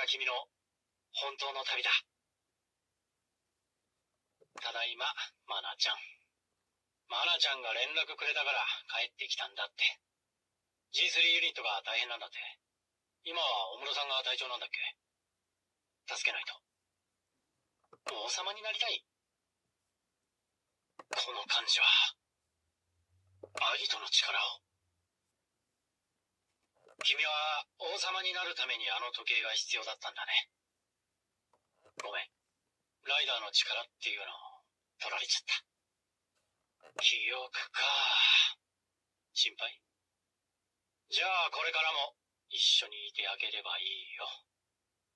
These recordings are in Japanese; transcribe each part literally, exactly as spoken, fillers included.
が君の本当の旅だ。ただいま、マナちゃん。マナちゃんが連絡くれたから帰ってきたんだって。ジースリー ユニットが大変なんだって。今は小室さんが隊長なんだっけ？助けないと。王様になりたい。この感じは、アギトの力を。君は王様になるためにあの時計が必要だったんだね。ごめん。ライダーの力っていうのを取られちゃった。記憶か。心配？じゃあこれからも一緒にいてあげればいいよ。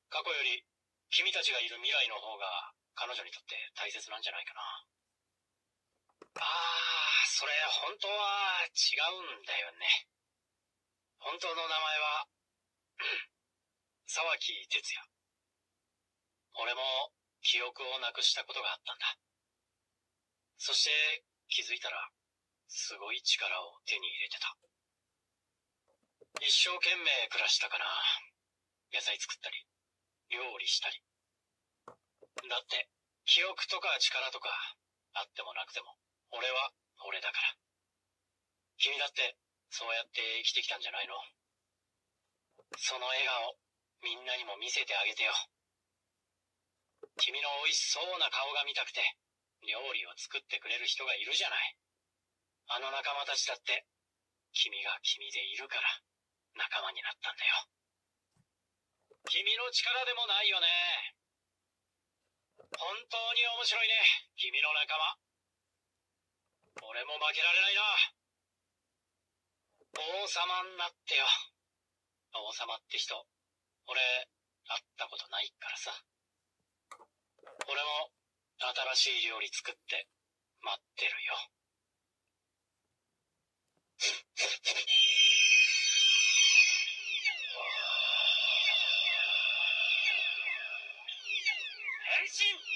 過去より君たちがいる未来の方が彼女にとって大切なんじゃないかな。ああ、それ本当は違うんだよね。本当の名前は沢木哲也。俺も記憶をなくしたことがあったんだ。そして気づいたらすごい力を手に入れてた。一生懸命暮らしたかな。野菜作ったり料理したり。だって記憶とか力とかあってもなくても俺は俺だから。君だってそうやって生きてきたんじゃないの？その笑顔、みんなにも見せてあげてよ。君の美味しそうな顔が見たくて、料理を作ってくれる人がいるじゃない。あの仲間たちだって、君が君でいるから、仲間になったんだよ。君の力でもないよね。本当に面白いね、君の仲間。俺も負けられないな。王様になってよ。王様って人、俺、会ったことないからさ。俺も、新しい料理作って、待ってるよ。変身！